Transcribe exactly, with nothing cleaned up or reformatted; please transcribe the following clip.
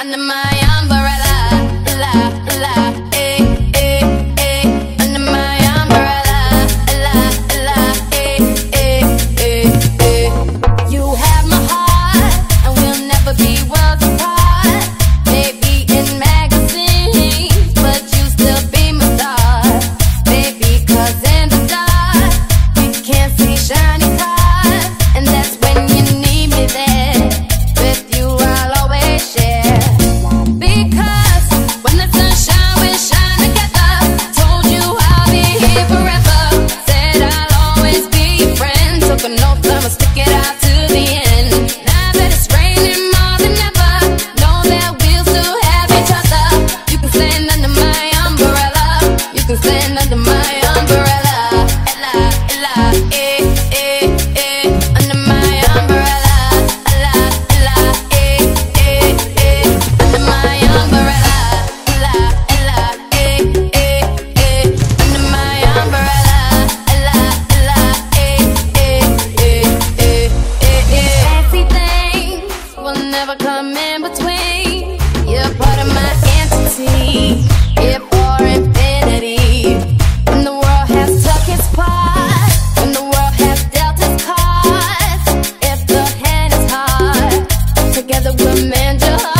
under my umbrella, la, la, eh, eh, eh, under my umbrella, la, la, eh, eh, eh, eh. You have my heart, and we'll never be worlds apart. Maybe in magazines, but you still be my star. Baby, 'cause in the dark, you can't see shiny cars, and that's when you need me there. With you, I'll always share. Come in between, you're part of my entity, here for infinity. When the world has took its part, when the world has dealt its cards, if the hand is hard, together we'll mend your heart.